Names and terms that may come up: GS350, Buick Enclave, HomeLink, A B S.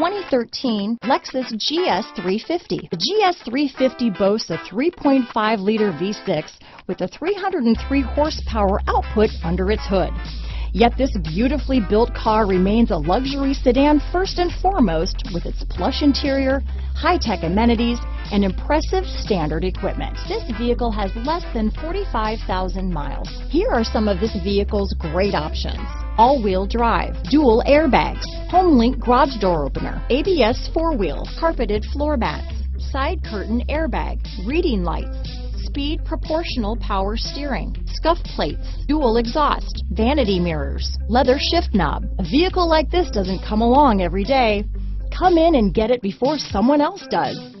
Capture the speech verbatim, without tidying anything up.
twenty thirteen Lexus G S three fifty. The G S three fifty boasts a three point five liter V six with a three hundred three horsepower output under its hood. Yet this beautifully built car remains a luxury sedan first and foremost, with its plush interior, high-tech amenities, and impressive standard equipment. This vehicle has less than forty-five thousand miles. Here are some of this vehicle's great options: all-wheel drive, dual airbags, HomeLink garage door opener, A B S four-wheel, carpeted floor mats, side curtain airbag, reading lights, speed proportional power steering, scuff plates, dual exhaust, vanity mirrors, leather shift knob. A vehicle like this doesn't come along every day. Come in and get it before someone else does.